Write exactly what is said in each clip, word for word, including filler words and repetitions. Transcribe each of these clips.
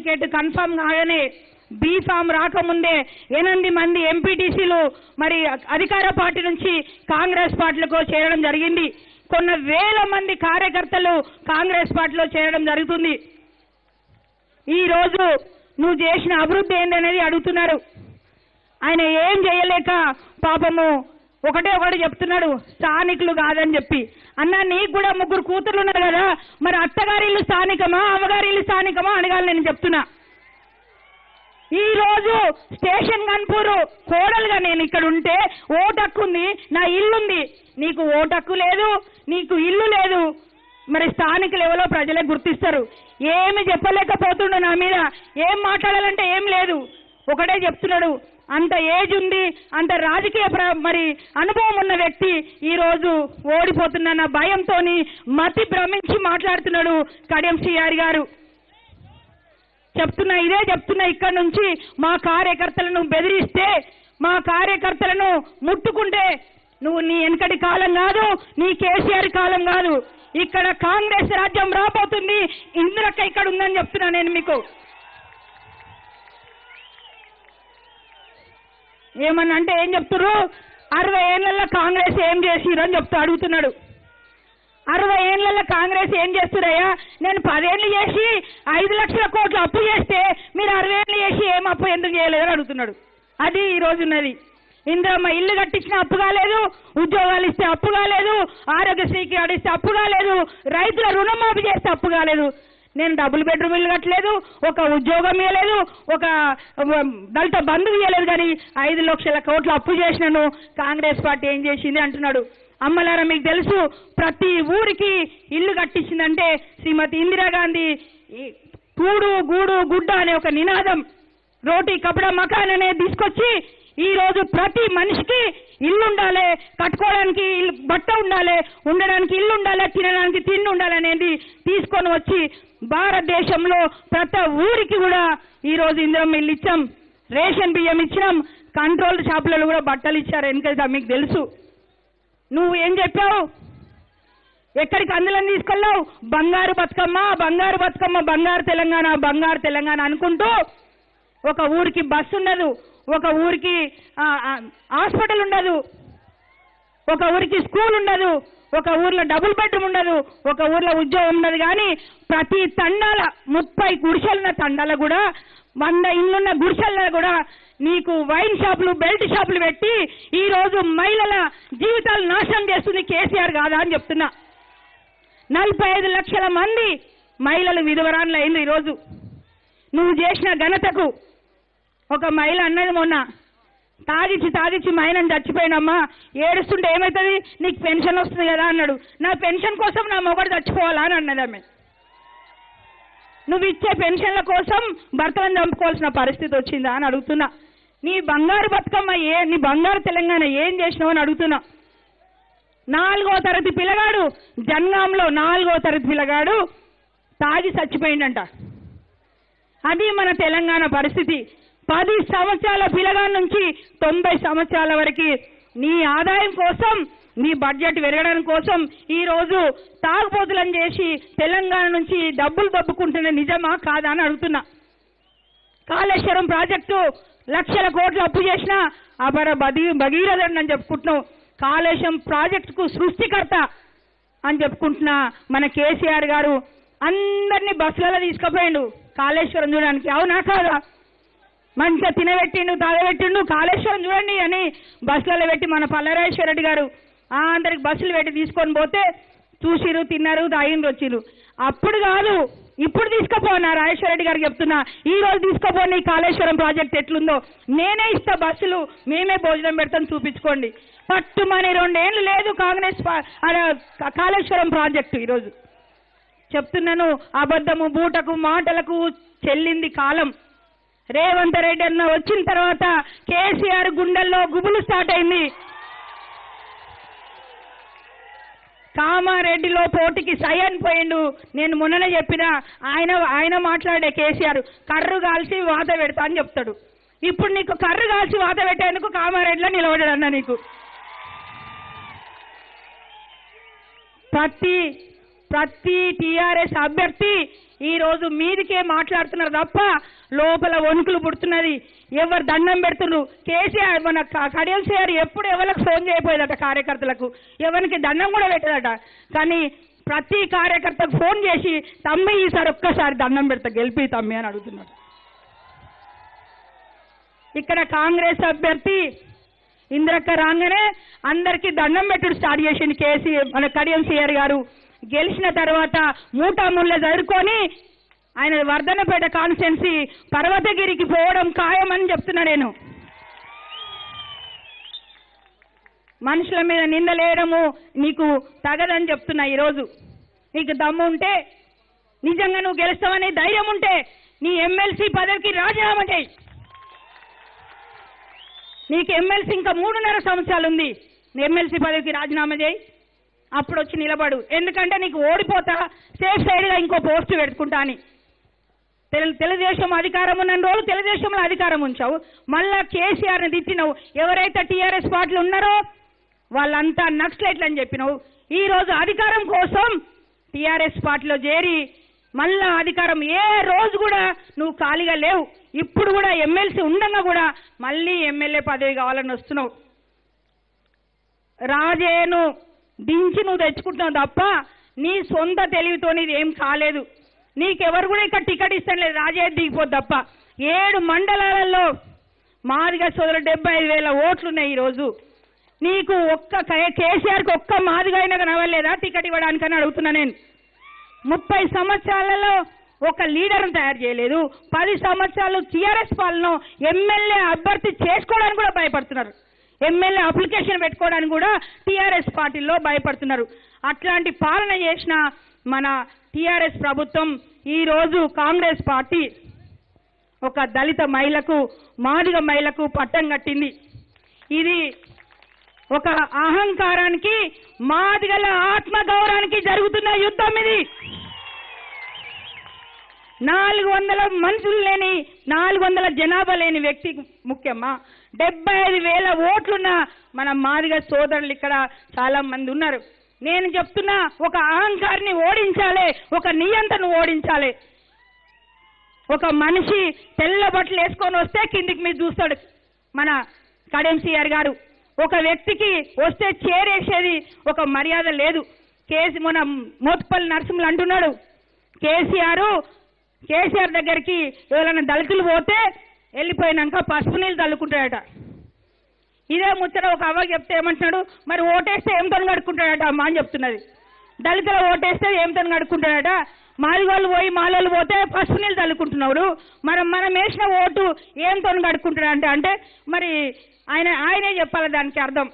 Certificate confirm कागने B pharm राकमुंदे एनंदी मंदी एंपीटीसी मरी अधिकार पार्टी नुंची कांग्रेस पार्टीलको चेरडं जरिगिंदी। कोन्न वेल मंदी कार्यकर्तलु कांग्रेस पार्टीलो चेरडं जरुगुतुंदी। ई रोजु नु चेसिन अभिवृद्धि एंदनेदी अडुगुतुन्नारु। आयन एम चेयलेक पापमु ఒకటే ఒకటి చెప్తున్నాడు స్థానికులు కాదని చెప్పి. అన్న నీకు కూడా ముగ్గురు కూతుర్లు ఉన్నారు కదా, మరి అత్తగారిల్లు స్థానికమా అవగారిల్లు స్థానికమా అడగాలి. నేను చెప్తున్నా ఈ రోజు స్టేషన్ గన్పూరు కోడలుగా నేను ఇక్కడ ఉంటే ఓటు హక్కు ఉంది, నా ఇల్లు ఉంది. నీకు ఓటు హక్కు లేదు, నీకు ఇల్లు లేదు, మరి స్థానికులు ఎవరో ప్రజలే గుర్తిస్తారు. ఏమి చెప్పలేకపోతుండు నా మీద, ఏం మాట్లాడాలంటే ఏం లేదు. ఒకటే చెప్తున్నాడు, అంత ఏజ్ ఉంది, అంత రాజకీయ మరి అనుభవం ఉన్న వ్యక్తి ఈ రోజు ఓడిపోతున్న భయంతో మతి భ్రమించి మాట్లాడుతున్నాడు కడియం సిఆర్ గారు. చెప్తున్నా ఇదే చెప్తున్నా, ఇక్కడ నుంచి మా కార్యకర్తలను బెదిరిస్తే, మా కార్యకర్తలను ముట్టుకుంటే నువ్వు నీ వెనకటి కాలం కాదు, నీ కేసీఆర్ కాలం కాదు, ఇక్కడ కాంగ్రెస్ రాజ్యం రాబోతుంది. ఇందిరక్క ఇక్కడ ఉందని చెప్తున్నా నేను మీకు. ఏమన్నా అంటే ఏం చెప్తున్నారు, అరవై ఏళ్ళల్లో కాంగ్రెస్ ఏం చేసిరు అని చెప్తూ అడుగుతున్నాడు. అరవై ఏళ్ళల్లో కాంగ్రెస్ ఏం చేస్తున్నాయా? నేను పదేళ్ళు చేసి ఐదు లక్షల కోట్లు అప్పు చేస్తే మీరు అరవై ఏళ్ళు చేసి ఏం అప్పు ఎందుకు చేయలేదని అడుగుతున్నాడు. అది ఈ రోజు ఉన్నది. ఇంద్రమ్మ ఇల్లు కట్టించిన అప్పు కాలేదు, ఉద్యోగాలు ఇస్తే అప్పు కాలేదు, ఆరోగ్యశ్రీకి అడిస్తే అప్పు కాలేదు, రైతుల రుణమాఫీ చేస్తే అప్పు కాలేదు. నేను డబుల్ బెడ్రూమ్ ఇల్లు కట్టలేదు, ఒక ఉద్యోగం ఇవ్వలేదు, ఒక దళిత బంధువు ఇవ్వలేదు, కానీ ఐదు లక్షల కోట్లు అప్పు చేసినాను. కాంగ్రెస్ పార్టీ ఏం చేసింది అంటున్నాడు. అమ్మలారా మీకు తెలుసు, ప్రతి ఊరికి ఇల్లు కట్టించిందంటే శ్రీమతి ఇందిరాగాంధీ కూడు గూడు గుడ్డ అనే ఒక నినాదం రోటీ కపడా మకాన్ అనేది తీసుకొచ్చి ఈ రోజు ప్రతి మనిషికి ఇల్లు ఉండాలి, కట్టుకోవడానికి ఇల్లు బట్ట ఉండాలి, ఉండడానికి ఇల్లు ఉండాలి, తినడానికి తిండి ఉండాలనేది తీసుకొని వచ్చి భారతదేశంలో ప్రతి ఊరికి కూడా ఈ రోజు ఇందిరమ్మ ఇల్లు ఇచ్చాం, రేషన్ బియ్యం ఇచ్చినాం, కంట్రోల్ షాపులలో కూడా బట్టలు ఇచ్చారు. ఎందుకంటే మీకు తెలుసు, నువ్వు ఏం చెప్పావు, ఎక్కడికి అందులో తీసుకెళ్ళావు, బంగారు బతుకమ్మ బంగారు బతుకమ్మ బంగారు తెలంగాణ బంగారు తెలంగాణ అనుకుంటూ ఒక ఊరికి బస్సు ఉండదు, ఒక ఊరికి హాస్పిటల్ ఉండదు, ఒక ఊరికి స్కూల్ ఉండదు, ఒక ఊర్లో డబుల్ బెడ్రూమ్ ఉండదు, ఒక ఊర్లో ఉద్యోగం ఉండదు. కానీ ప్రతి తండాల ముప్పై గుడిసెలున్న తండాల కూడా వంద ఇళ్ళున్న గుడిసెల్లో కూడా నీకు వైన్ షాపులు బెల్ట్ షాపులు పెట్టి ఈ రోజు మహిళల జీవితాలు నాశనం చేస్తుంది కేసీఆర్ కాదా అని చెప్తున్నా. నలభై ఐదు లక్షల మంది మహిళలు విధవరాన్లు అయింది ఈరోజు నువ్వు చేసిన ఘనతకు. ఒక మహిళ అన్నది మొన్న, తాగిచ్చి తాగిచ్చి మా ఆయన చచ్చిపోయినమ్మా, ఏడుస్తుంటే ఏమవుతుంది, నీకు పెన్షన్ వస్తుంది కదా అన్నాడు. నా పెన్షన్ కోసం నా మొగుడు చచ్చిపోవాలా అని అన్నది ఆమె. నువ్వు ఇచ్చే పెన్షన్ల కోసం భర్తలను చంపుకోవాల్సిన పరిస్థితి వచ్చిందా అని అడుగుతున్నా. నీ బంగారు బతుకమ్మ ఏ, నీ బంగారు తెలంగాణ ఏం చేసినావు అని అడుగుతున్నా. నాలుగో తరగతి పిల్లగాడు జన్గాంలో నాలుగో తరగతి పిల్లగాడు తాగి చచ్చిపోయిందంట. అది మన తెలంగాణ పరిస్థితి. పది సంవత్సరాల పిల్లగాడి నుంచి తొంభై సంవత్సరాల వరకు నీ ఆదాయం కోసం, నీ బడ్జెట్ పెరగడం కోసం ఈ రోజు తాగుబోతులను చేసి తెలంగాణ నుంచి డబ్బులు దబ్బుకుంటున్న నిజమా కాదా అని అడుగుతున్నా. కాళేశ్వరం ప్రాజెక్టు లక్షల కోట్లు అప్పు చేసిన అపర బది భగీరథుడు అని చెప్పుకుంటున్నావు. కాళేశ్వరం ప్రాజెక్టుకు సృష్టికర్త అని చెప్పుకుంటున్నా మన కేసీఆర్ గారు. అందరినీ బస్సులలో తీసుకుపోయిండు కాళేశ్వరం చూడడానికి, అవునా కాదా? మంచిగా తినబెట్టిండు తాగబెట్టిండు, కాళేశ్వరం చూడండి అని బస్సులలో పెట్టి మన పల్లరాజేశ్వర రెడ్డి గారు అందరికి బస్సులు పెట్టి తీసుకొని పోతే చూసిరు, తిన్నారు, తాగిండ్రు, వచ్చిరు. అప్పుడు కాదు ఇప్పుడు తీసుకుపోనా రాజేశ్వర రెడ్డి గారు చెప్తున్నా, ఈ రోజు తీసుకుపోని కాళేశ్వరం ప్రాజెక్ట్ ఎట్లుందో. నేనే ఇస్తా బస్సులు, మేమే భోజనం పెడతాం, చూపించుకోండి. పట్టుమని రెండేళ్ళు లేదు కాంగ్రెస్ కాళేశ్వరం ప్రాజెక్టు. ఈరోజు చెప్తున్నాను, అబద్ధము బూటకు మాటలకు చెల్లింది కాలం. రేవంత్ రెడ్డి అన్న వచ్చిన తర్వాత కేసీఆర్ గుండెల్లో గుబులు స్టార్ట్ అయింది. కామారెడ్డిలో పోటీకి సై అని పోయిండు. నేను మొన్ననే చెప్పిన ఆయన ఆయన మాట్లాడే కేసీఆర్ కర్రు కాల్చి వాత పెడతా అని చెప్తాడు. ఇప్పుడు నీకు కర్రు కాల్చి వాత పెట్టేందుకు కామారెడ్డిలో నిలబడాడన్న నీకు. ప్రతి ప్రతి టిఆర్ఎస్ అభ్యర్థి ఈ రోజు మీదకే మాట్లాడుతున్నారు తప్ప లోపల వణుకులు పుడుతున్నది. ఎవరు దండం పెడుతున్నారు? కేసీఆర్ మన కడియం సార్ ఎప్పుడు ఎవరికి ఫోన్ చేయపోయేదట, కార్యకర్తలకు ఎవరికి దండం కూడా పెట్టదట. కానీ ప్రతి కార్యకర్తకు ఫోన్ చేసి తమ్మి ఈసారి ఒక్కసారి దండం పెడతా గెలిపి తమ్మి అని అడుగుతున్నాడు. ఇక్కడ కాంగ్రెస్ అభ్యర్థి ఇంద్రక్క రాగానే అందరికీ దండం పెట్టుడు స్టార్ట్ చేసింది కేసీ మన కడియం సీఆర్ గారు. గెలిచిన తర్వాత మూటా ముళ్ళ చదువుకొని ఆయన వర్ధనపేట కాన్స్టిట్యున్సీ పర్వతగిరికి పోవడం ఖాయమని చెప్తున్నా నేను. మనుషుల మీద నిందలేయడము నీకు తగదని చెప్తున్నా. ఈరోజు నీకు దమ్ము ఉంటే, నిజంగా నువ్వు గెలుస్తావనే ధైర్యం ఉంటే నీ ఎమ్మెల్సీ పదవికి రాజీనామా చేయి. నీకు ఎమ్మెల్సీ ఇంకా మూడున్నర సంవత్సరాలు ఉంది. నీ ఎమ్మెల్సీ పదవికి రాజీనామా చేయి, అప్పుడు వచ్చి నిలబడు. ఎందుకంటే నీకు ఓడిపోతా సేఫ్ సైడ్గా ఇంకో పోస్టు పెట్టుకుంటా అని తెలు తెలుగుదేశం అధికారం ఉన్న రోజు తెలుగుదేశంలో అధికారం ఉంచావు, మళ్ళా కేసీఆర్ని తిట్టినావు. ఎవరైతే టీఆర్ఎస్ పార్టీలు ఉన్నారో వాళ్ళంతా నక్సలైట్లు అని చెప్పినావు. ఈ రోజు అధికారం కోసం టీఆర్ఎస్ పార్టీలో చేరి మళ్ళా అధికారం, ఏ రోజు కూడా నువ్వు ఖాళీగా లేవు. ఇప్పుడు కూడా ఎమ్మెల్సీ ఉండగా కూడా మళ్ళీ ఎమ్మెల్యే పదవి కావాలని వస్తున్నావు. రాజేను దించి నువ్వు తెచ్చుకుంటున్నావు తప్ప నీ సొంత తెలివితో నీది ఏం కాలేదు. నీకెవరు కూడా ఇక్కడ టికెట్ ఇస్తాను లేదు, రాజే దిగిపోద్దు తప్ప. ఏడు మండలాలలో మాదిగ సోదరులు డెబ్బై ఐదు వేల ఓట్లున్నాయి. ఈరోజు నీకు ఒక్క కేసీఆర్కి ఒక్క మాదిగ అయినా కనవలేదా టికెట్ ఇవ్వడానికని అడుగుతున్నా నేను. ముప్పై సంవత్సరాలలో ఒక లీడర్ను తయారు చేయలేదు. పది సంవత్సరాలు టీఆర్ఎస్ పాలనలో ఎమ్మెల్యే అభ్యర్థి చేసుకోవడానికి కూడా భయపడుతున్నారు. ఎమ్మెల్యే అప్లికేషన్ పెట్టుకోవడానికి కూడా టీఆర్ఎస్ పార్టీలో భయపడుతున్నారు. అట్లాంటి పాలన చేసిన మన టీఆర్ఎస్ ప్రభుత్వం, ఈరోజు కాంగ్రెస్ పార్టీ ఒక దళిత మహిళకు, మాదిగ మహిళకు పట్టం కట్టింది. ఇది ఒక అహంకారానికి, మాదిగల ఆత్మగౌరవానికి జరుగుతున్న యుద్ధం ఇది. నాలుగు వందల మనుషులు లేని, నాలుగు వందల జనాభా లేని వ్యక్తి ముఖ్యమా? డెబ్బై ఐదు వేల ఓట్లున్న మన మాదిగ సోదరులు ఇక్కడ చాలా మంది ఉన్నారు. నేను చెప్తున్నా, ఒక అహంకారిని ఓడించాలి, ఒక నియంతను ఓడించాలి. ఒక మనిషి తెల్ల బట్టలు వేసుకొని వస్తే కిందికి మీద చూస్తాడు మన కడియం సీఆర్ గారు. ఒక వ్యక్తికి వస్తే చేరేసేది ఒక మర్యాద లేదు. కేసీ మన మోత్పల్లి నరసింహులు అంటున్నాడు, కేసీఆర్ కేసీఆర్ దగ్గరికి ఎవరైనా దళితులు పోతే వెళ్ళిపోయినాక పసుపు నీళ్ళు తల్లుకుంటాడట. ఇదే ముచ్చట ఒక అవ్వ చెప్తే ఏమంటున్నాడు, మరి ఓటేస్తే ఏమితో కడుక్కుంటాడట అమ్మ అని చెప్తున్నది. దళితుల ఓటేస్తే ఏమితో కడుక్కుంటాడట, మాదిగోళ్ళు పోయి మాలోళ్ళు పోతే పసుపు నీళ్ళు తల్లుకుంటున్నాడు, మనం మనం వేసిన ఓటు ఏమితో కడుక్కుంటాడంటే అంటే మరి ఆయన ఆయనే చెప్పాలి దానికి అర్థం.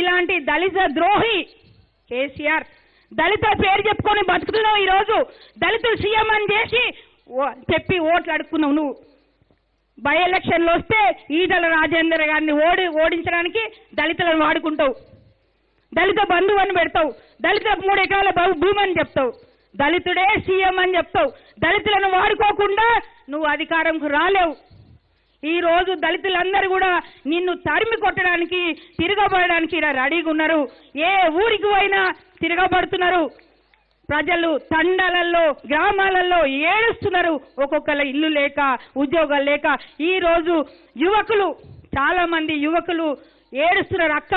ఇలాంటి దళిత ద్రోహి కేసీఆర్, దళిత పేరు చెప్పుకొని బతుకుతున్నావు. ఈరోజు దళితులు సీఎం అని చేసి చెప్పి ఓట్లు అడుక్కున్నావు. నువ్వు బై ఎలక్షన్లు వస్తే ఈటల రాజేందర్ గారిని ఓడి ఓడించడానికి దళితులను వాడుకుంటావు. దళిత బంధువు అని పెడతావు, దళిత మూడు ఎకరాల భూమి అని చెప్తావు, దళితుడే సీఎం అని చెప్తావు. దళితులను వాడుకోకుండా నువ్వు అధికారంకు రాలేవు. ఈరోజు దళితులందరూ కూడా నిన్ను తరిమి కొట్టడానికి, తిరగబడడానికి ఇలా రెడీగా ఉన్నారు. ఏ ఊరికి పోయినా తిరగబడుతున్నారు. ప్రజలు తండాలలో, గ్రామాలలో ఏడుస్తున్నారు, ఒక్కొక్కళ్ళ ఇల్లు లేక, ఉద్యోగాలు లేక. ఈరోజు యువకులు, చాలామంది యువకులు ఏడుస్తున్నారు, అక్క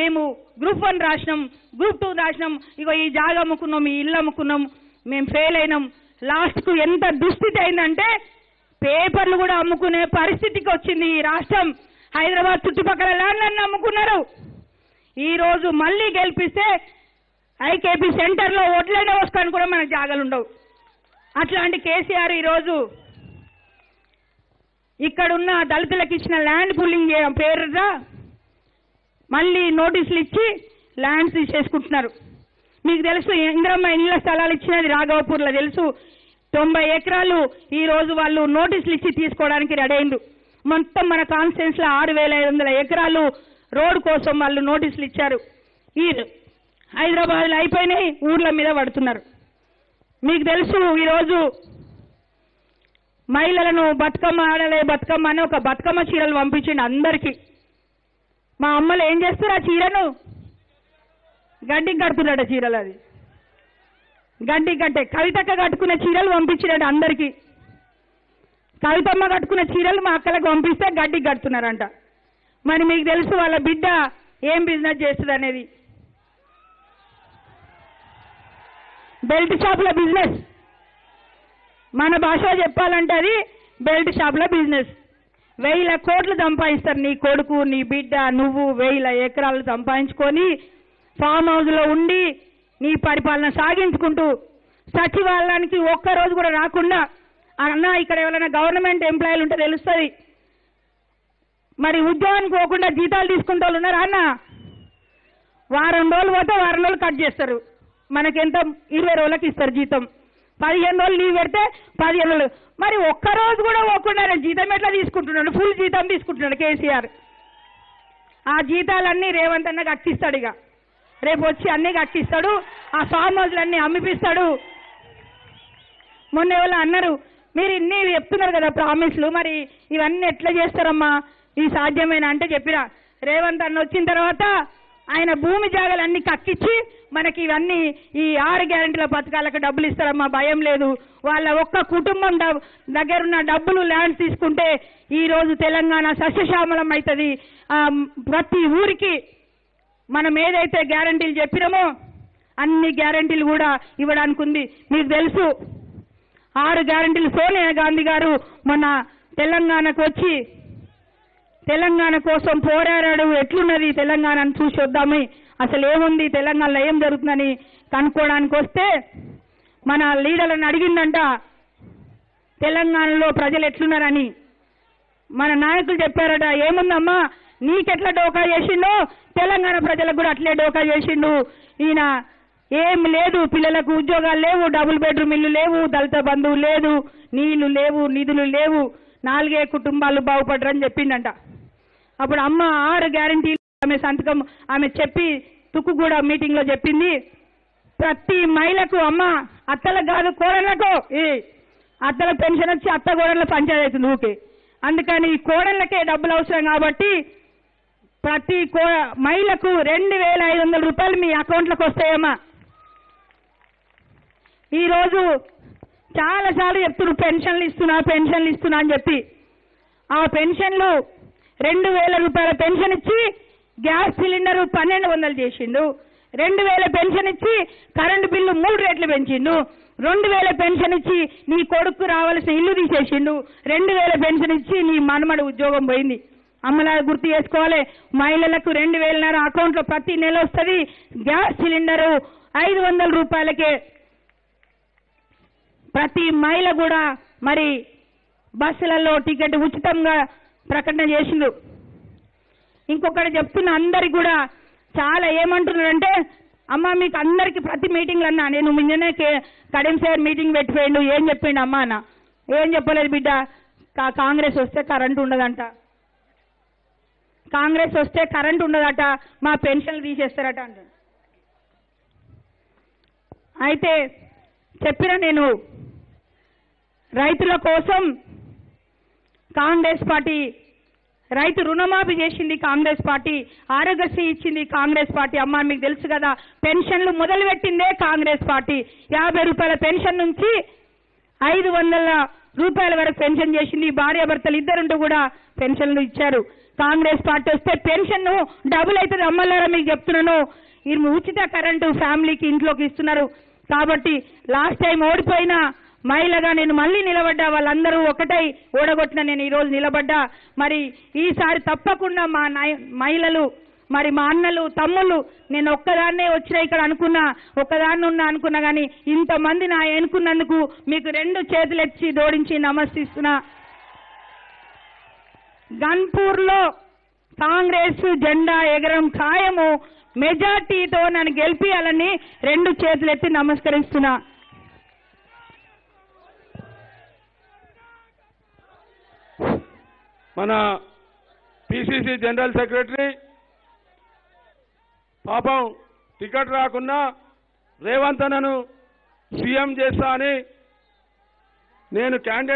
మేము గ్రూప్ వన్ రాసినాం, గ్రూప్ టూ రాసినాం, ఇగో ఈ జాగా అమ్ముకున్నాం, ఈ ఇల్లు అమ్ముకున్నాం, మేము ఫెయిల్ అయినాం. లాస్ట్కు ఎంత దుస్థితి అయిందంటే పేపర్లు కూడా అమ్ముకునే పరిస్థితికి వచ్చింది ఈ రాష్ట్రం. హైదరాబాద్ చుట్టుపక్కల ల్యాండ్లన్నీ అమ్ముకున్నారు. ఈరోజు మళ్ళీ గెలిపిస్తే ఐకేపీ సెంటర్లో ఓట్లైనా వస్తాను కూడా మనకు జాగాలు ఉండవు. అట్లాంటి కేసీఆర్ ఈరోజు ఇక్కడున్న దళితులకు ఇచ్చిన ల్యాండ్ పూలింగ్ పేరుగా మళ్ళీ నోటీసులు ఇచ్చి ల్యాండ్స్ తీసేసుకుంటున్నారు. మీకు తెలుసు, ఇంద్రమ్మ ఇళ్ళ స్థలాలు ఇచ్చినది రాఘవపూర్లో తెలుసు. తొంభై ఎకరాలు ఈరోజు వాళ్ళు నోటీసులు ఇచ్చి తీసుకోవడానికి రెడీ అయిండు. మొత్తం మన కాన్స్టిట్యున్సీలో ఆరు వేల ఐదు వందల ఎకరాలు రోడ్డు కోసం వాళ్ళు నోటీసులు ఇచ్చారు. ఈ హైదరాబాద్లో అయిపోయినాయి, ఊర్ల మీద పడుతున్నారు. మీకు తెలుసు, ఈరోజు మహిళలను బతుకమ్మ ఆడలే బతుకమ్మ అని ఒక బతుకమ్మ చీరలు పంపించండి అందరికీ. మా అమ్మలు ఏం చేస్తారు, ఆ చీరను గడ్డికి కడుతున్నాడు చీరలు. అది గడ్డి గడ్డే కవితక్క కట్టుకునే చీరలు పంపించినట్టు అందరికీ. కవితమ్మ కట్టుకునే చీరలు మా అక్కలకు పంపిస్తే గడ్డి కడుతున్నారంట. మరి మీకు తెలుసు వాళ్ళ బిడ్డ ఏం బిజినెస్ చేస్తుంది అనేది. బెల్ట్ షాప్ల బిజినెస్, మన భాష చెప్పాలంటే అది బెల్ట్ షాప్ల బిజినెస్. వేల కోట్లు సంపాదిస్తారు నీ కొడుకు నీ బిడ్డ, నువ్వు వేల ఎకరాలు సంపాదించుకొని ఫామ్ హౌస్లో ఉండి నీ పరిపాలన సాగించుకుంటూ సచివాలయానికి ఒక్కరోజు కూడా రాకుండా. అన్నా ఇక్కడ ఎవరైనా గవర్నమెంట్ ఎంప్లాయీలు ఉంటే తెలుస్తుంది. మరి ఉద్యోగానికి పోకుండా జీతాలు తీసుకుంటే వాళ్ళు ఉన్నారా అన్న? వారం రోజులు పోతే వారం రోజులు కట్ చేస్తారు. మనకెంత ఇరవై రోజులకు ఇస్తారు జీతం, పదిహేను రోజులు లీవ్ పెడితే పదిహేను రోజులు. మరి ఒక్కరోజు కూడా పోకుండా జీతం ఎట్లా తీసుకుంటున్నాడు? ఫుల్ జీతం తీసుకుంటున్నాడు కేసీఆర్. ఆ జీతాలన్నీ రేవంత్ అన్న కట్టిస్తాడు. ఇక రేపు వచ్చి అన్నీ కట్టిస్తాడు. ఆ ఫామ్ హౌస్లన్నీ అమ్మిపిస్తాడు. మొన్న ఎవరు అన్నారు, మీరు ఇన్ని చెప్తున్నారు కదా ప్రామిస్లు, మరి ఇవన్నీ ఎట్లా చేస్తారమ్మా ఈ సాధ్యమైన అంటే చెప్పినా, రేవంత్ అన్న వచ్చిన తర్వాత ఆయన భూమి జాగాలన్నీ కక్కిచ్చి మనకి ఇవన్నీ ఈ ఆరు గ్యారెంటీల పథకాలకు డబ్బులు ఇస్తారమ్మా, భయం లేదు. వాళ్ళ ఒక్క కుటుంబం దగ్గరున్న డబ్బులు ల్యాండ్స్ తీసుకుంటే ఈరోజు తెలంగాణ సస్యశ్యామలం అవుతుంది. ప్రతి ఊరికి మనం ఏదైతే గ్యారెంటీలు చెప్పినామో అన్ని గ్యారెంటీలు కూడా ఇవ్వడానికి ఉంది. మీకు తెలుసు ఆరు గ్యారెంటీలు సోనియా గాంధీ గారు మొన్న తెలంగాణకు వచ్చి తెలంగాణ కోసం పోరాడాడు. ఎట్లున్నది తెలంగాణను చూసి వద్దామని, అసలు ఏముంది తెలంగాణలో ఏం జరుగుతుందని కనుక్కోవడానికి వస్తే మన లీడర్లను అడిగిందంట తెలంగాణలో ప్రజలు ఎట్లున్నారని. మన నాయకులు చెప్పారట, ఏముందమ్మా నీకెట్లా డోకా చేసిండో తెలంగాణ ప్రజలకు కూడా అట్లే డోకా చేసిండు ఈయన. ఏం లేదు, పిల్లలకు ఉద్యోగాలు లేవు, డబుల్ బెడ్రూమ్ ఇల్లు లేవు, దళిత బంధువు లేదు, నీళ్లు లేవు, నిధులు లేవు, నాలుగే కుటుంబాలు బాగుపడరని చెప్పిండంట. అప్పుడు అమ్మ ఆరు గ్యారంటీలు ఆమె సంతకం ఆమె చెప్పి తుక్కుగూడ మీటింగ్లో చెప్పింది, ప్రతి మహిళకు అమ్మ అత్తలకు కాదు కోడళ్లకు, ఏ అత్తల పెన్షన్ వచ్చి అత్త కోడళ్ల పంచాయతీ ఊకే, అందుకని ఈ కోడళ్లకే డబ్బులు అవసరం కాబట్టి ప్రతి కో మహిళకు రెండు వేల ఐదు వందల రూపాయలు మీ అకౌంట్లకు వస్తాయమ్మా. ఈరోజు చాలాసార్లు చెప్తున్నారు పెన్షన్లు ఇస్తున్నా పెన్షన్లు ఇస్తున్నా అని చెప్పి, ఆ పెన్షన్లు రెండు వేల రూపాయల పెన్షన్ ఇచ్చి గ్యాస్ సిలిండరు పన్నెండు వందలు చేసిండు, రెండు వేల పెన్షన్ ఇచ్చి కరెంటు బిల్లు మూడు రేట్లు పెంచిండు, రెండు వేల పెన్షన్ ఇచ్చి నీ కొడుకు రావాల్సిన ఇల్లు తీసేసిండు, రెండు వేల పెన్షన్ ఇచ్చి నీ మనమడి ఉద్యోగం పోయింది. అమ్మలా గుర్తు చేసుకోవాలి, మహిళలకు రెండు వేలన్నర అకౌంట్లో ప్రతి నెల వస్తుంది. గ్యాస్ సిలిండరు ఐదు వందల రూపాయలకే ప్రతి మహిళ కూడా. మరి బస్సులలో టికెట్ ఉచితంగా ప్రకటన చేసిండు. ఇంకొకటి చెప్తున్న అందరికి కూడా చాలా ఏమంటున్నారంటే, అమ్మ మీకు అందరికీ ప్రతి మీటింగ్లు అన్నా నేను నిన్ననే కడెం సార్ మీటింగ్ పెట్టిపోయిండు, ఏం చెప్పిండు అమ్మ అన్న? ఏం చెప్పలేదు బిడ్డ. కాంగ్రెస్ వస్తే కరెంటు ఉండదంట, కాంగ్రెస్ వస్తే కరెంటు ఉండదట, మా పెన్షన్లు తీసేస్తారట అంట. అయితే చెప్పిన నేను రైతుల కోసం కాంగ్రెస్ పార్టీ రైతు రుణమాఫీ చేసింది, కాంగ్రెస్ పార్టీ ఆరోగ్యశ్రీ ఇచ్చింది, కాంగ్రెస్ పార్టీ. అమ్మ మీకు తెలుసు కదా పెన్షన్లు మొదలుపెట్టిందే కాంగ్రెస్ పార్టీ. యాభై రూపాయల పెన్షన్ నుంచి ఐదు వందల రూపాయల వరకు పెన్షన్ చేసింది. భార్యాభర్తలు ఇద్దరుంటూ కూడా పెన్షన్లు ఇచ్చారు. కాంగ్రెస్ పార్టీ వస్తే పెన్షన్ డబుల్ అవుతుంది అమ్మలారా, మీకు చెప్తున్నాను. ఈ ఉచిత కరెంటు ఫ్యామిలీకి ఇంట్లోకి ఇస్తున్నారు కాబట్టి, లాస్ట్ టైం ఓడిపోయినా మహిళగా నేను మళ్ళీ నిలబడ్డా, వాళ్ళందరూ ఒకటై ఓడగొట్టిన నేను ఈరోజు నిలబడ్డా. మరి ఈసారి తప్పకుండా మా మహిళలు మరి మా అన్నలు తమ్ముళ్ళు, నేను ఒక్కదాన్నే వచ్చినా ఇక్కడ అనుకున్నా, ఒక్కదాన్ని ఉన్నా అనుకున్నా, కానీ ఇంతమంది నా ఎన్నుకున్నందుకు మీకు రెండు చేతులెచ్చి జోడించి నమస్కరిస్తున్నా. గన్పూర్లో కాంగ్రెస్ జెండా ఎగరం ఖాయము, మెజార్టీతో నన్ను గెలిపియాలని రెండు చేతులెత్తి నమస్కరిస్తున్నా. మన పిసిసి జనరల్ సెక్రటరీ పాపం టికెట్ రాకున్నా రేవంత్ అన్నను సీఎం చేస్తా అని నేను క్యాండిడేట్